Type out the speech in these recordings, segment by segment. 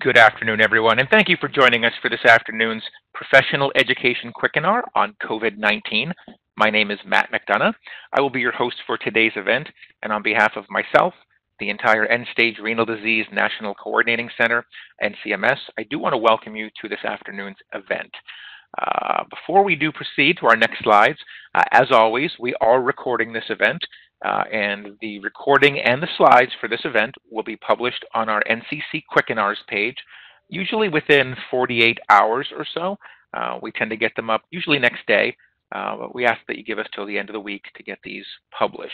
Good afternoon, everyone, and thank you for joining us for this afternoon's Professional Education Quickenar on COVID-19. My name is Matt McDonough. I will be your host for today's event, and on behalf of myself, the entire End-Stage Renal Disease National Coordinating Center, NCMS, I do want to welcome you to this afternoon's event. Before we do proceed to our next slides, as always, we are recording this event. And the recording and the slides for this event will be published on our NCC Quickenars page, usually within 48 hours or so. We tend to get them up usually next day, but we ask that you give us till the end of the week to get these published.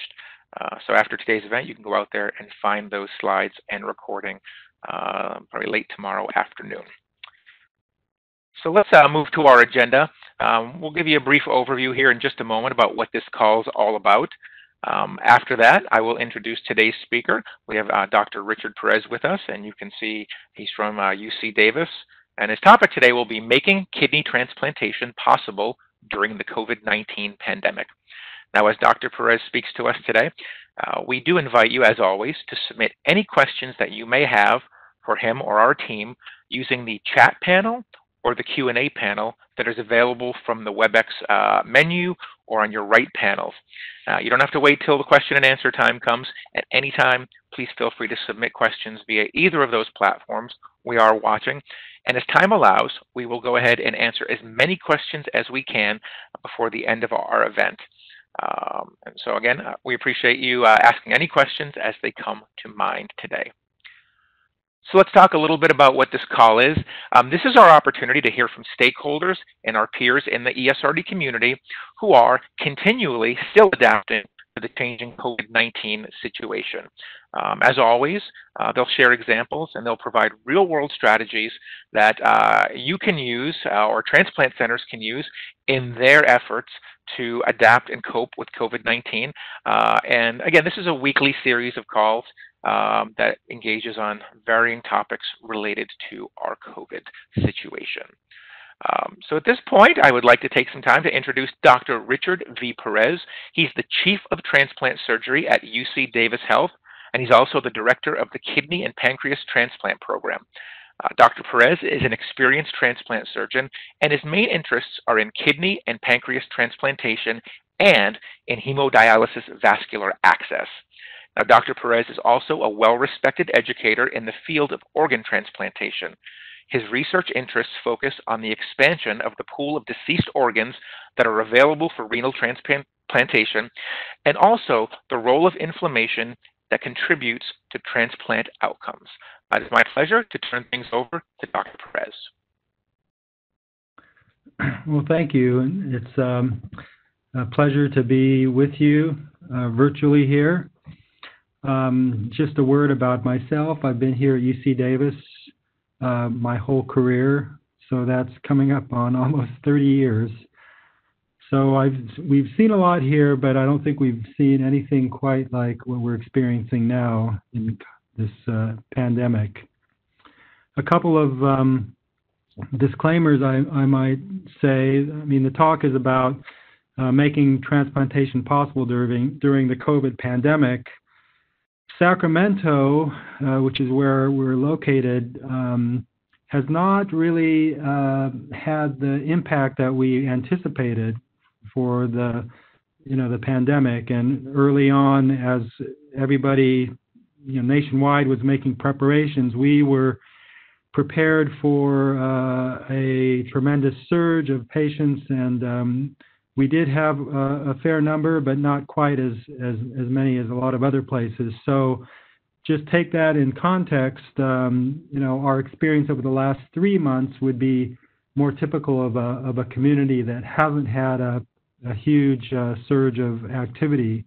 So after today's event, you can go out there and find those slides and recording probably late tomorrow afternoon. So let's move to our agenda. We'll give you a brief overview here in just a moment about what this call's all about. After that, I will introduce today's speaker. We have Dr. Richard Perez with us, and you can see he's from UC Davis. And his topic today will be making kidney transplantation possible during the COVID-19 pandemic. Now, as Dr. Perez speaks to us today, we do invite you, as always, to submit any questions that you may have for him or our team using the chat panel or the Q&A panel that is available from the Webex menu or on your right panels. You don't have to wait till the question and answer time comes. At any time, please feel free to submit questions via either of those platforms. We are watching, and as time allows, we will go ahead and answer as many questions as we can before the end of our event. And so again, we appreciate you asking any questions as they come to mind today. So let's talk a little bit about what this call is. This is our opportunity to hear from stakeholders and our peers in the ESRD community who are continually still adapting to the changing COVID-19 situation. As always, they'll share examples and they'll provide real-world strategies that you can use or transplant centers can use in their efforts to adapt and cope with COVID-19. And again, this is a weekly series of calls that engages on varying topics related to our COVID situation. So at this point, I would like to take some time to introduce Dr. Richard V. Perez. He's the Chief of Transplant Surgery at UC Davis Health, and he's also the Director of the Kidney and Pancreas Transplant Program. Dr. Perez is an experienced transplant surgeon, and his main interests are in kidney and pancreas transplantation and in hemodialysis vascular access. Now, Dr. Perez is also a well-respected educator in the field of organ transplantation. His research interests focus on the expansion of the pool of deceased organs that are available for renal transplantation, and also the role of inflammation that contributes to transplant outcomes. It is my pleasure to turn things over to Dr. Perez. Well, thank you. It's a pleasure to be with you virtually here. Just a word about myself. I've been here at UC Davis my whole career, so that's coming up on almost 30 years. So we've seen a lot here, but I don't think we've seen anything quite like what we're experiencing now in this pandemic. A couple of disclaimers I might say. I mean, the talk is about making transplantation possible during the COVID pandemic. Sacramento, which is where we're located, has not really had the impact that we anticipated for the, the pandemic. And early on, as everybody, nationwide was making preparations, we were prepared for a tremendous surge of patients, and we did have a fair number, but not quite as many as a lot of other places. So just take that in context. Our experience over the last 3 months would be more typical of a community that hasn't had a huge surge of activity.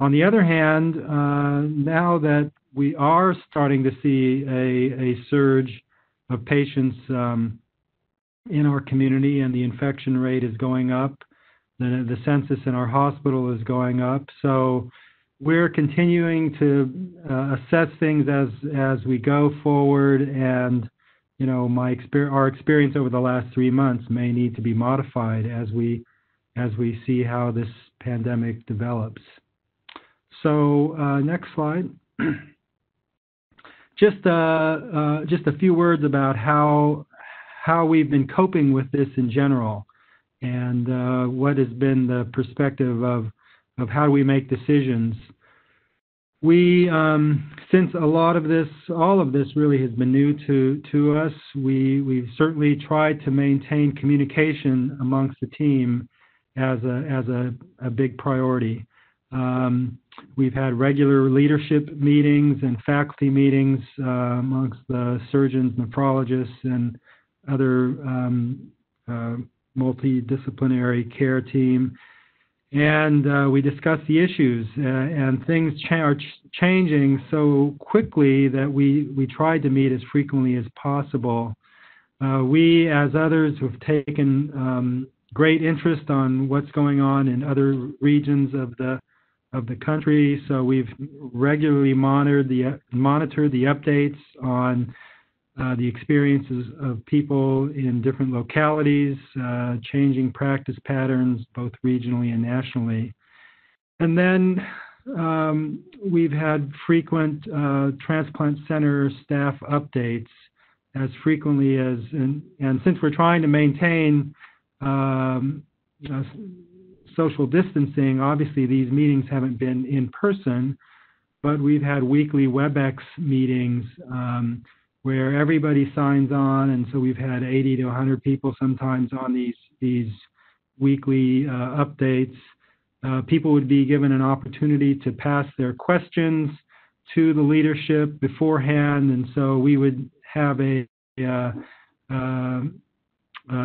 On the other hand, now that we are starting to see a surge of patients in our community, and the infection rate is going up, the census in our hospital is going up, so we're continuing to assess things as we go forward. And our experience over the last 3 months may need to be modified as we see how this pandemic develops. So next slide. Just a few words about how we've been coping with this in general, and what has been the perspective of how we make decisions. We, since a lot of this, all of this really has been new to us, we've certainly tried to maintain communication amongst the team as a big priority. We've had regular leadership meetings and faculty meetings amongst the surgeons, nephrologists, and other multidisciplinary care team. And we discuss the issues, and things are changing so quickly that we tried to meet as frequently as possible. We, as others, have taken great interest on what's going on in other regions of the country, so we've regularly monitored the updates on the experiences of people in different localities, changing practice patterns both regionally and nationally. And then we've had frequent transplant center staff updates as frequently as, and since we're trying to maintain social distancing, obviously these meetings haven't been in person, but we've had weekly Webex meetings where everybody signs on, and so we've had 80 to 100 people sometimes on these weekly updates. People would be given an opportunity to pass their questions to the leadership beforehand, and so we would have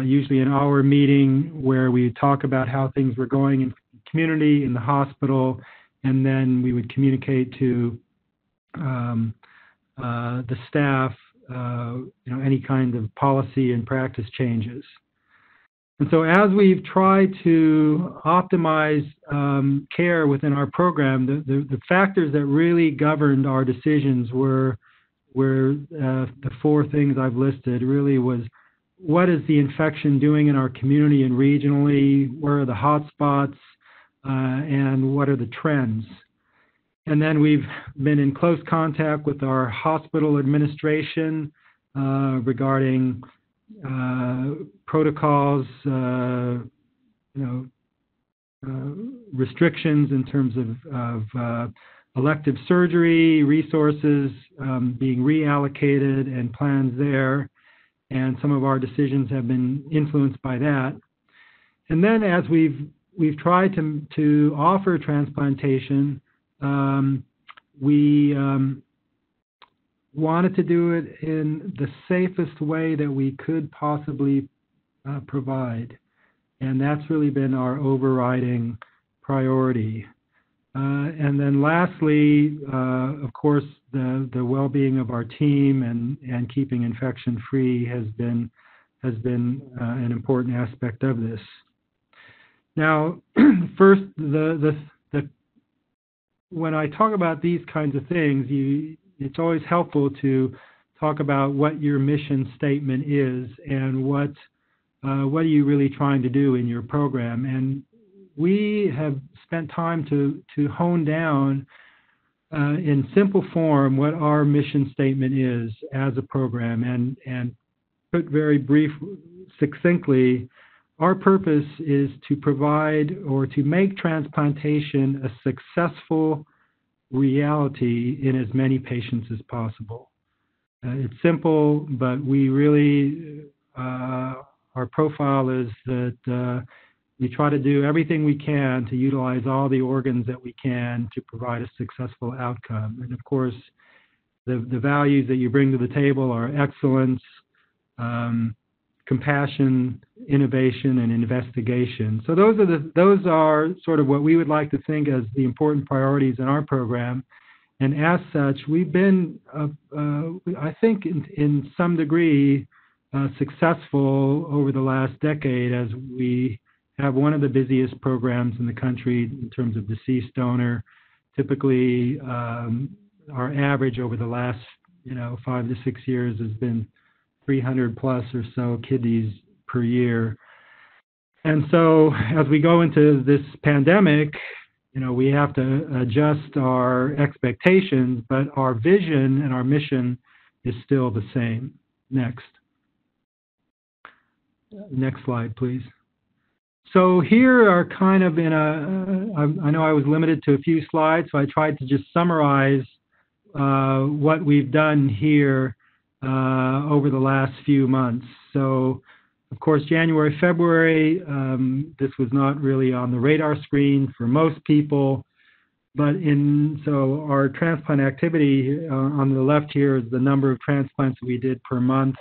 usually an hour meeting where we would talk about how things were going in the community, in the hospital, and then we would communicate to the staff, any kind of policy and practice changes. And so as we've tried to optimize care within our program, the factors that really governed our decisions were the four things I've listed. Really was, what is the infection doing in our community and regionally? Where are the hot spots? And what are the trends? And then we've been in close contact with our hospital administration regarding protocols, restrictions in terms of elective surgery, resources being reallocated, and plans there. And some of our decisions have been influenced by that. And then as we've tried to offer transplantation, we wanted to do it in the safest way that we could possibly provide. And that's really been our overriding priority. And then lastly, of course, the well-being of our team and keeping infection free has been an important aspect of this. Now, first, when I talk about these kinds of things, it's always helpful to talk about what your mission statement is and what are you really trying to do in your program. And we have spent time to hone down in simple form what our mission statement is as a program, and put very succinctly, our purpose is to provide or to make transplantation a successful reality in as many patients as possible. It's simple, but we really, our profile is that we try to do everything we can to utilize all the organs that we can to provide a successful outcome. And of course, the values that you bring to the table are excellence, compassion, innovation, and investigation. So those are sort of what we would like to think as the important priorities in our program. And as such, we've been, I think, in some degree, successful over the last decade, as we have one of the busiest programs in the country in terms of deceased donor. Typically, our average over the last 5 to 6 years has been 300 plus or so kidneys per year. And so as we go into this pandemic, you know, we have to adjust our expectations, but our vision and our mission is still the same. Next. Next slide, please. So here are kind of in a, I know I was limited to a few slides, so I tried to just summarize what we've done here over the last few months. So, of course, January, February, this was not really on the radar screen for most people. But so our transplant activity on the left here is the number of transplants we did per month.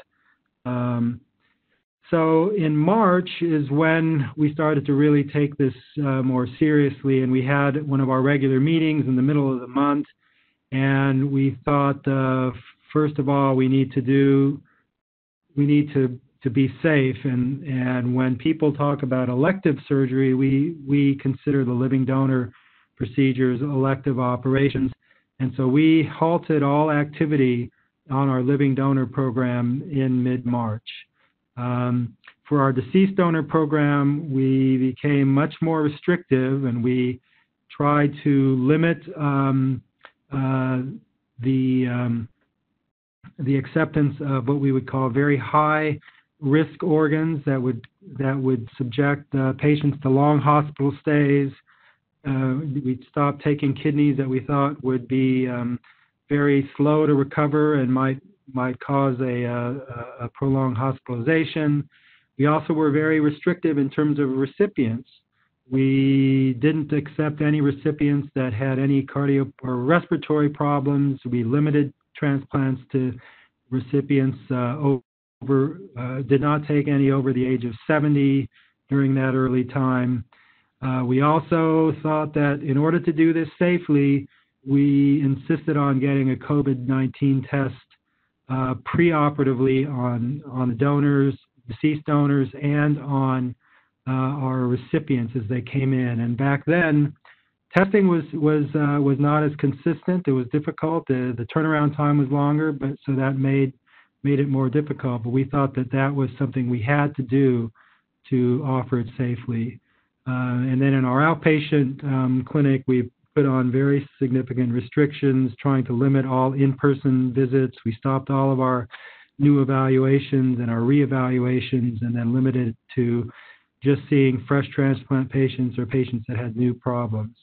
So in March is when we started to really take this more seriously, and we had one of our regular meetings in the middle of the month, and we thought, first of all, we need to be safe, and when people talk about elective surgery, we consider the living donor procedures elective operations, and so we halted all activity on our living donor program in mid-March. For our deceased donor program, we became much more restrictive, and we tried to limit the acceptance of what we would call very high risk organs that would subject patients to long hospital stays. We'd stop taking kidneys that we thought would be very slow to recover and might cause a prolonged hospitalization. We also were very restrictive in terms of recipients. We didn't accept any recipients that had any cardio or respiratory problems. We limited transplants to recipients did not take any over the age of 70 during that early time. We also thought that in order to do this safely, we insisted on getting a COVID-19 test preoperatively on the donors, deceased donors, and on our recipients as they came in. And back then, testing was not as consistent. It was difficult. The turnaround time was longer, but so that made it more difficult. But we thought that was something we had to do to offer it safely. And then in our outpatient clinic, we put on very significant restrictions, trying to limit all in-person visits. We stopped all of our new evaluations and our reevaluations, and then limited it to just seeing fresh transplant patients or patients that had new problems.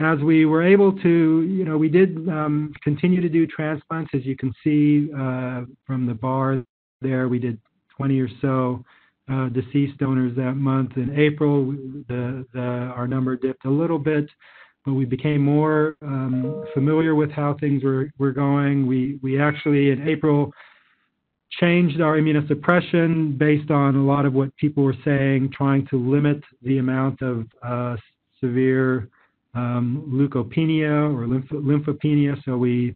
As we were able to, you know, we did continue to do transplants, as you can see from the bar there. We did 20 or so deceased donors that month. In April, our number dipped a little bit, but we became more familiar with how things were going. We actually, in April, changed our immunosuppression based on a lot of what people were saying, trying to limit the amount of severe leukopenia or lymphopenia. So we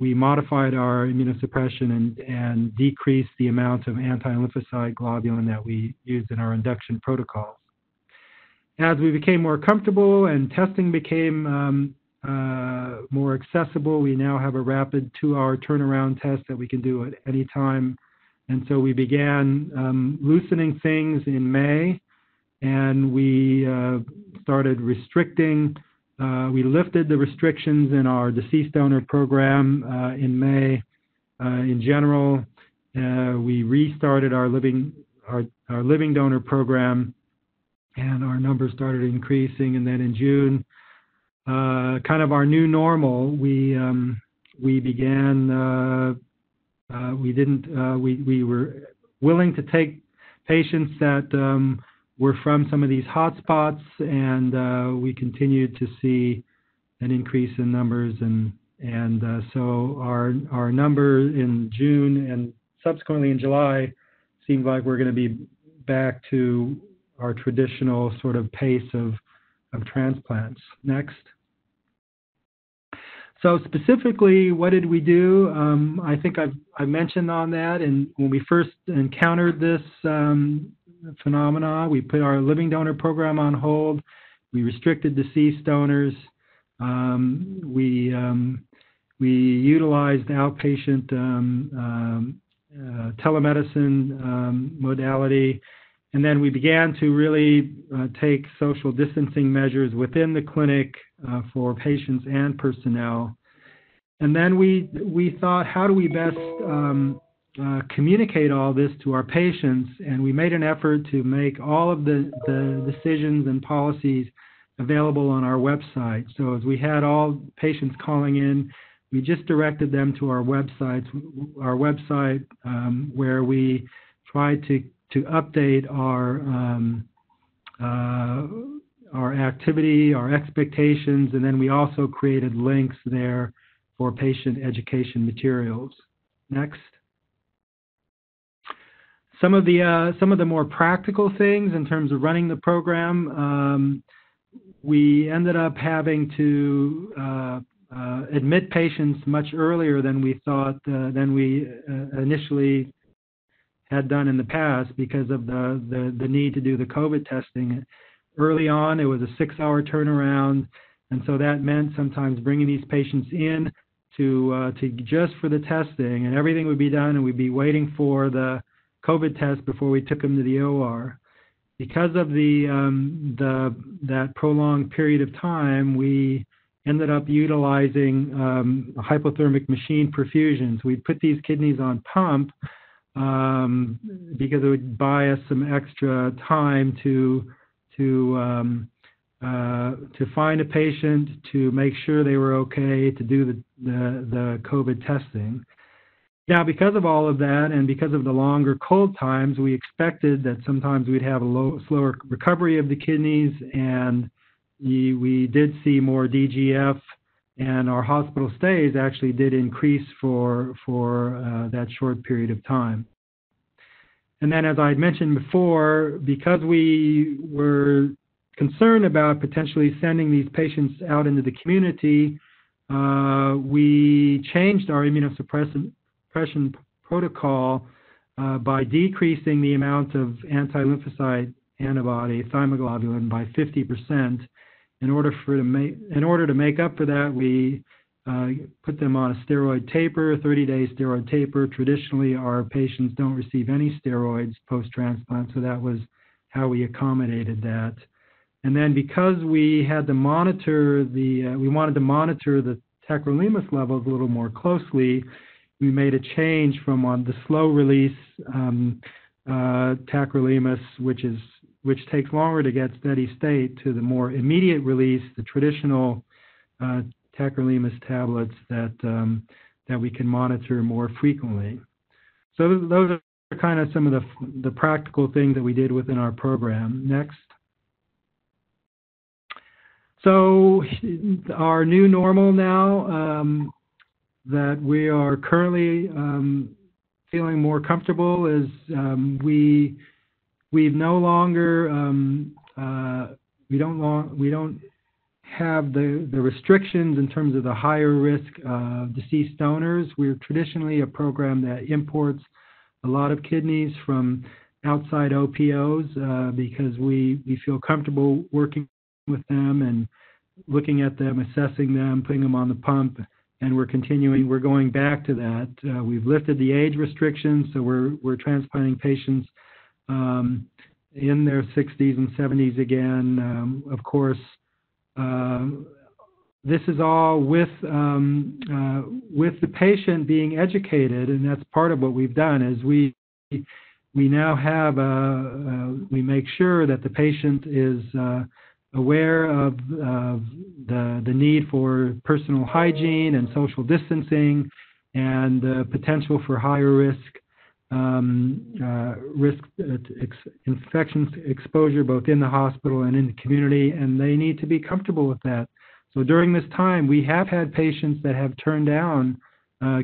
modified our immunosuppression and decreased the amount of anti-lymphocyte globulin that we used in our induction protocols. As we became more comfortable and testing became more accessible, we now have a rapid 2-hour turnaround test that we can do at any time. And so we began loosening things in May, and we started restricting. We lifted the restrictions in our deceased donor program in May. In general, we restarted our living donor program, and our numbers started increasing. And then in June, kind of our new normal, we began, we were willing to take patients that were from some of these hotspots, and we continued to see an increase in numbers. And so our number in June and subsequently in July seemed like we're going to be back to our traditional sort of pace of transplants. Next. So specifically, what did we do? I think I mentioned on that, and when we first encountered this phenomena, we put our living donor program on hold. We restricted deceased donors. We utilized outpatient telemedicine modality. And then we began to really take social distancing measures within the clinic for patients and personnel. And then we thought, how do we best communicate all this to our patients? And we made an effort to make all of the decisions and policies available on our website. So as we had all patients calling in, we just directed them to our website where we tried to update our activity, our expectations, and then we also created links there for patient education materials. Next. Some of the more practical things in terms of running the program, we ended up having to admit patients much earlier than we thought, than we initially had done in the past because of the need to do the COVID testing. Early on, it was a 6-hour turnaround, and so that meant sometimes bringing these patients in to just for the testing, and everything would be done, and we'd be waiting for the COVID test before we took them to the OR. Because of that prolonged period of time, we ended up utilizing hypothermic machine perfusions. We'd put these kidneys on pump because it would buy us some extra time to find a patient, to make sure they were okay, to do the COVID testing. Now, because of all of that and because of the longer cold times, we expected that sometimes we'd have a slower recovery of the kidneys, and we did see more DGF, and our hospital stays actually did increase for that short period of time. And then, as I had mentioned before, because we were concerned about potentially sending these patients out into the community, we changed our immunosuppression protocol by decreasing the amount of anti-lymphocyte antibody, thymoglobulin, by 50%. In order to make up for that, we put them on a steroid taper, 30-day steroid taper. Traditionally, our patients don't receive any steroids post-transplant, so that was how we accommodated that. And then because we had to monitor the tacrolimus levels a little more closely, we made a change from the slow-release tacrolimus, which takes longer to get steady state, to the more immediate release, the traditional tacrolimus tablets that we can monitor more frequently. So those are kind of some of the practical things that we did within our program. Next. So our new normal now, that we are currently feeling more comfortable is we don't have the restrictions in terms of the higher risk deceased donors. We're traditionally a program that imports a lot of kidneys from outside OPOs because we feel comfortable working with them and looking at them, assessing them, putting them on the pump. And we're continuing. We're going back to that. We've lifted the age restrictions, so we're transplanting patients in their 60s and 70s again. Of course, this is all with the patient being educated, and that's part of what we've done. Is we now have we make sure that the patient is aware of the need for personal hygiene and social distancing and the potential for higher risk infection exposure both in the hospital and in the community, and they need to be comfortable with that. So during this time, we have had patients that have turned down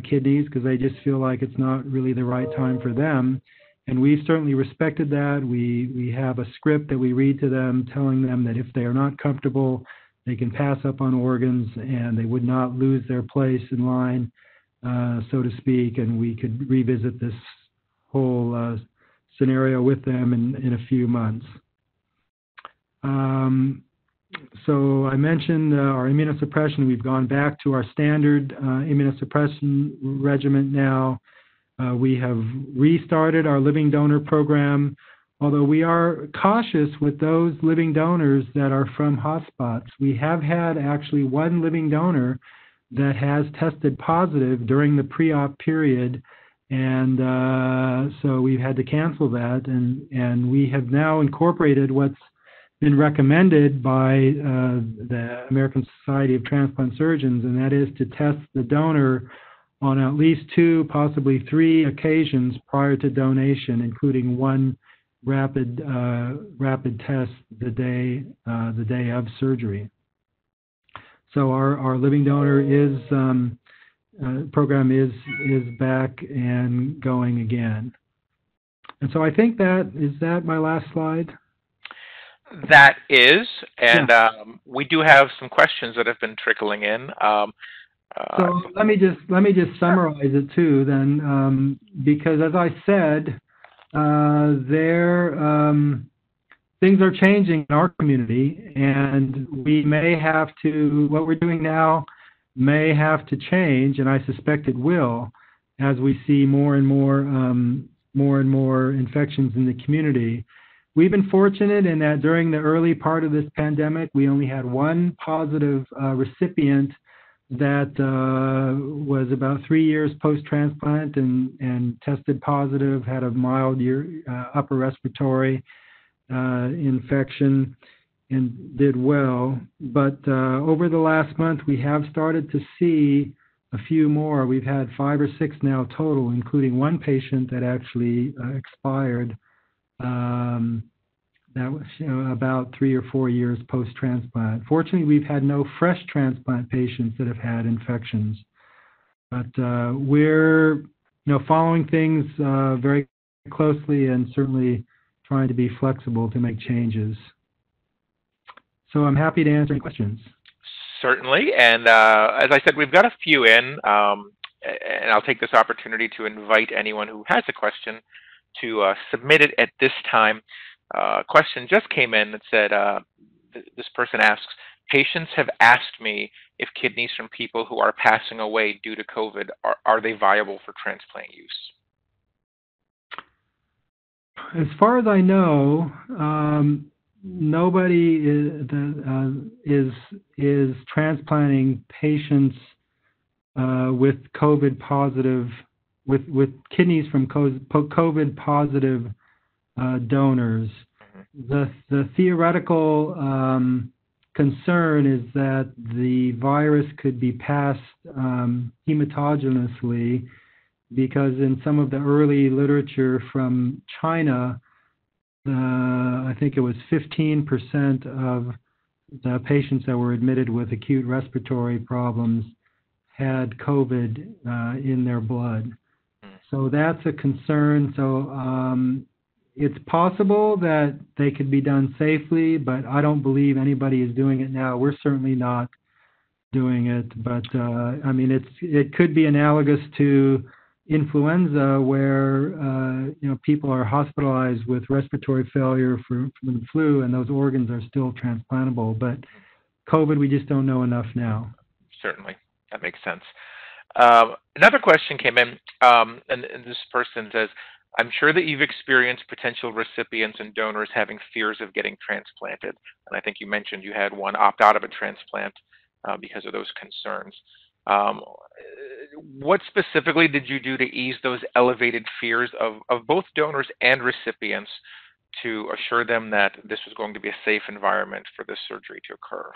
kidneys because they just feel like it's not really the right time for them. And we've certainly respected that. We have a script that we read to them telling them that if they are not comfortable, they can pass up on organs and they would not lose their place in line, so to speak, and we could revisit this whole scenario with them in a few months. So I mentioned our immunosuppression. We've gone back to our standard immunosuppression regimen now. We have restarted our living donor program. although we are cautious with those living donors that are from hotspots. We have had actually one living donor that has tested positive during the pre-op period, and so we've had to cancel that, and we have now incorporated what's been recommended by the American Society of Transplant Surgeons, and that is to test the donor on at least 2, possibly 3 occasions prior to donation, including one rapid test the day of surgery. So our living donor is program is back and going again. And so I think that is that my last slide. That is, and yeah. We do have some questions that have been trickling in. So let me just summarize it too, then, because as I said, things are changing in our community, and we may have to. What we're doing now may have to change, and I suspect it will, as we see more and more infections in the community. We've been fortunate in that during the early part of this pandemic, we only had one positive recipient that was about 3 years post-transplant and tested positive, had a mild upper respiratory infection, and did well. But over the last month, we have started to see a few more. We've had 5 or 6 now total, including one patient that actually expired that was about 3 or 4 years post-transplant. Fortunately, we've had no fresh transplant patients that have had infections. But we're following things very closely and certainly trying to be flexible to make changes. So I'm happy to answer any questions. Certainly. And as I said, we've got a few in, and I'll take this opportunity to invite anyone who has a question to submit it at this time. A question just came in that said, this person asks, patients have asked me if kidneys from people who are passing away due to COVID, are they viable for transplant use? As far as I know, nobody is transplanting patients with COVID positive, with kidneys from COVID positive donors. The theoretical concern is that the virus could be passed hematogenously, because in some of the early literature from China, I think it was 15% of the patients that were admitted with acute respiratory problems had COVID in their blood. So that's a concern. So it's possible that they could be done safely, but I don't believe anybody is doing it now. We're certainly not doing it, but I mean, it could be analogous to influenza, where people are hospitalized with respiratory failure from the flu, and those organs are still transplantable. But COVID, we just don't know enough now. Certainly, that makes sense. Another question came in, and this person says, I'm sure that you've experienced potential recipients and donors having fears of getting transplanted. And I think you mentioned you had one opt out of a transplant because of those concerns. What specifically did you do to ease those elevated fears of both donors and recipients to assure them that this was going to be a safe environment for this surgery to occur?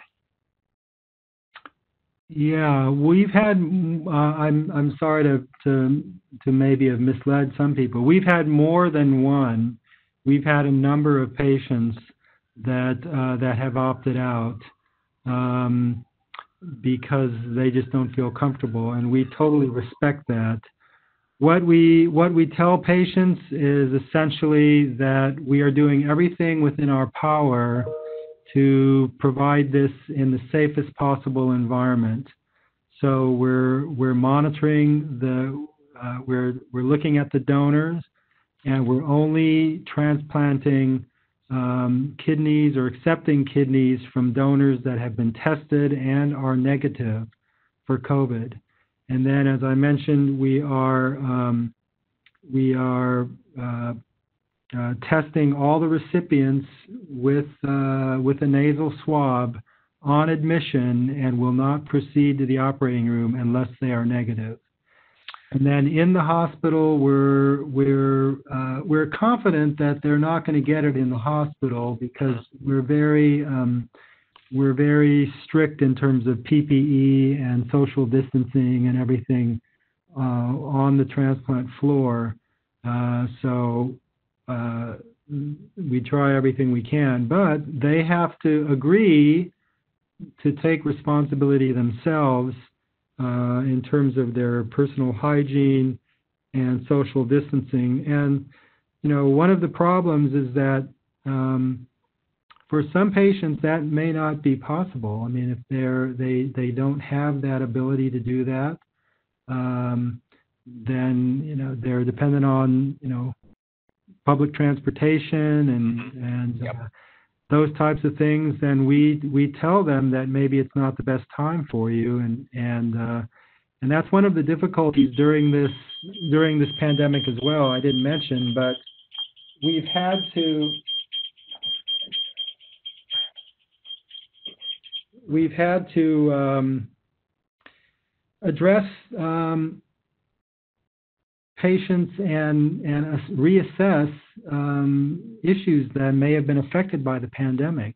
Yeah, we've had, I'm sorry to maybe have misled some people. We've had more than one. We've had a number of patients that have opted out because they just don't feel comfortable, and we totally respect that. What we tell patients is essentially that we are doing everything within our power to provide this in the safest possible environment. So we're monitoring we're looking at the donors, and we're only transplanting kidneys or accepting kidneys from donors that have been tested and are negative for COVID. And then, as I mentioned, we are testing all the recipients with a nasal swab on admission and will not proceed to the operating room unless they are negative. And then in the hospital, we're confident that they're not going to get it in the hospital because we're very strict in terms of PPE and social distancing and everything on the transplant floor. So we try everything we can, but they have to agree to take responsibility themselves in terms of their personal hygiene and social distancing. And, you know, one of the problems is that for some patients that may not be possible. I mean, if they don't have that ability to do that, then, you know, they're dependent on, you know, public transportation and those types of things, then we tell them that maybe it's not the best time for you, and that's one of the difficulties during this pandemic as well. I didn't mention, but we've had to address patients and reassess issues that may have been affected by the pandemic,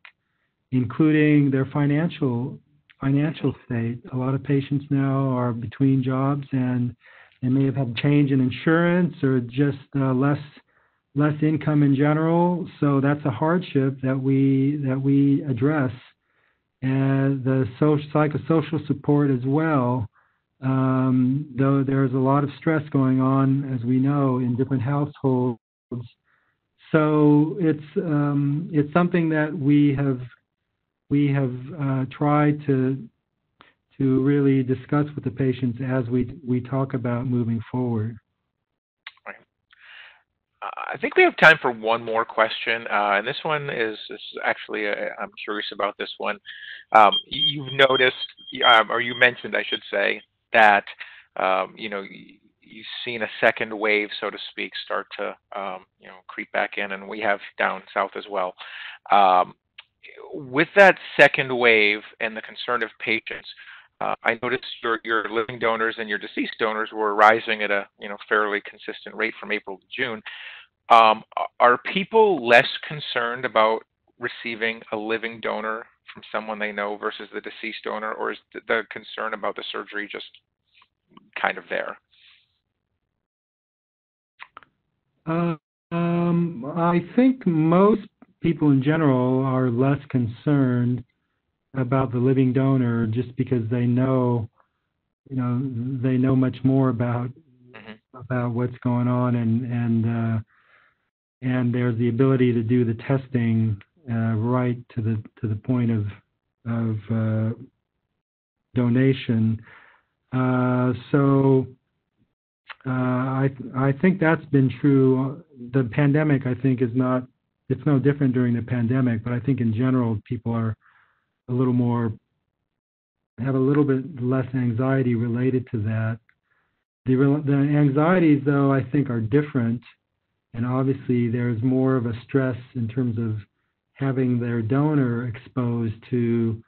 including their financial state. A lot of patients now are between jobs, and they may have had change in insurance or just less income in general. So that's a hardship that we address, and the psychosocial support as well. Though there's a lot of stress going on, as we know, in different households. So it's something that we have tried to really discuss with the patients as we talk about moving forward. Right. I think we have time for one more question, and this one is actually I'm curious about this one. You've noticed, or you mentioned, I should say, that you know, you've seen a second wave, so to speak, start to you know, creep back in, and we have down south as well. With that second wave and the concern of patients, I noticed your living donors and your deceased donors were rising at a, you know, fairly consistent rate from April to June. Are people less concerned about receiving a living donor from someone they know versus the deceased donor, or is the concern about the surgery just kind of there? I think most people in general are less concerned about the living donor just because they know much more about what's going on, and there's the ability to do the testing right to the point of donation. I think that's been true. The pandemic, I think, it's no different during the pandemic, but I think in general people are have a little bit less anxiety related to that. The anxieties, though, I think are different, and obviously there's more of a stress in terms of having their donor exposed to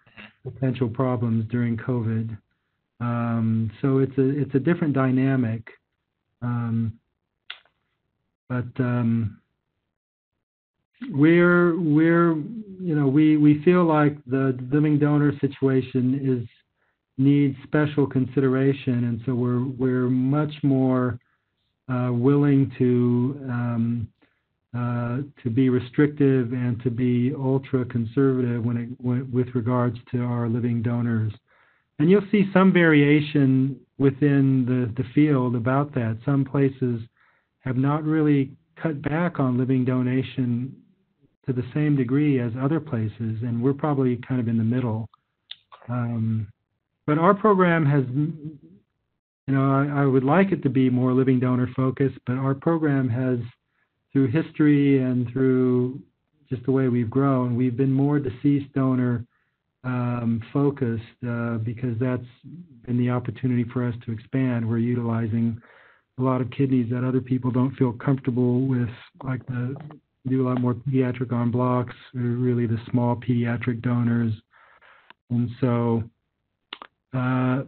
potential problems during COVID. So it's a different dynamic. We feel like the living donor situation needs special consideration, and so we're much more willing to be restrictive and to be ultra conservative with regards to our living donors. And you'll see some variation within the field about that. Some places have not really cut back on living donation to the same degree as other places, and we're probably kind of in the middle. But our program has, you know, I would like it to be more living donor focused, but our program has, through history and through just the way we've grown, we've been more deceased donor focused because that's been the opportunity for us to expand. We're utilizing a lot of kidneys that other people don't feel comfortable with, like the do a lot more pediatric en blocs, really the small pediatric donors. And so I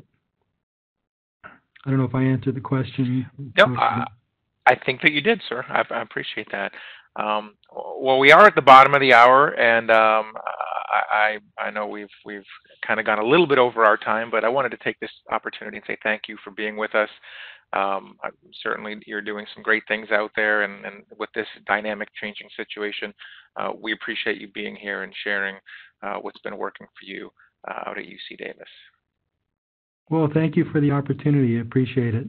don't know if I answered the question. No, I think that you did, sir. I appreciate that. Well, we are at the bottom of the hour, and I know we've kind of gone a little bit over our time, but I wanted to take this opportunity and say thank you for being with us. Certainly, you're doing some great things out there, and with this dynamic changing situation, we appreciate you being here and sharing what's been working for you out at UC Davis. Well, thank you for the opportunity. I appreciate it.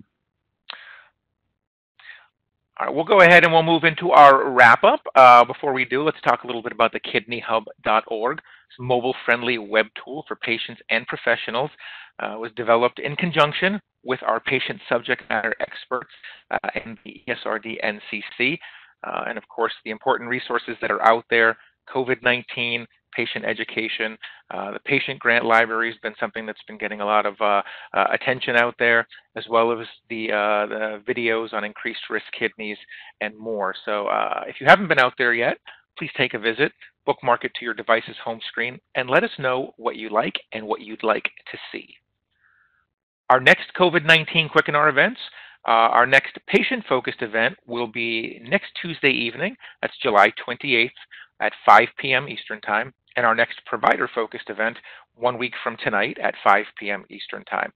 All right, we'll go ahead and we'll move into our wrap-up. Before we do, let's talk a little bit about the kidneyhub.org. It's a mobile-friendly web tool for patients and professionals. It was developed in conjunction with our patient subject matter experts and the ESRD NCC. And of course, the important resources that are out there, COVID-19, patient education. The patient grant library has been something that's been getting a lot of attention out there, as well as the videos on increased risk kidneys and more. So if you haven't been out there yet, please take a visit, bookmark it to your device's home screen, and let us know what you like and what you'd like to see. Our next COVID-19 Quickenar events, our next patient-focused event will be next Tuesday evening, that's July 28th at 5 p.m. Eastern Time, and our next provider-focused event 1 week from tonight at 5 p.m. Eastern Time.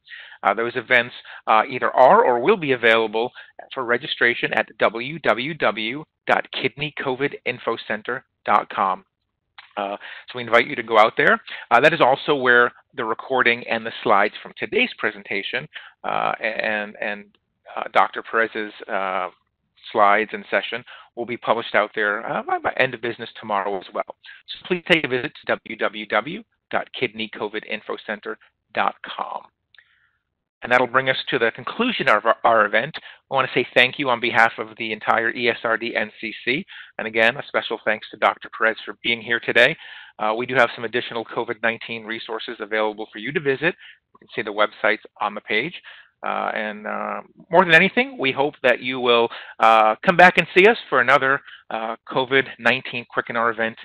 Those events either are or will be available for registration at www.kidneycovidinfocenter.com. So we invite you to go out there. That is also where the recording and the slides from today's presentation and Dr. Perez's slides and session will be published out there by end of business tomorrow as well. So please take a visit to www.kidneycovidinfocenter.com. And that'll bring us to the conclusion of our event. I want to say thank you on behalf of the entire ESRD NCC. And again, a special thanks to Dr. Perez for being here today. We do have some additional COVID-19 resources available for you to visit. You can see the websites on the page. And more than anything, we hope that you will come back and see us for another COVID-19 Quickenar event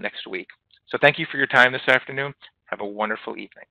next week. So thank you for your time this afternoon. Have a wonderful evening.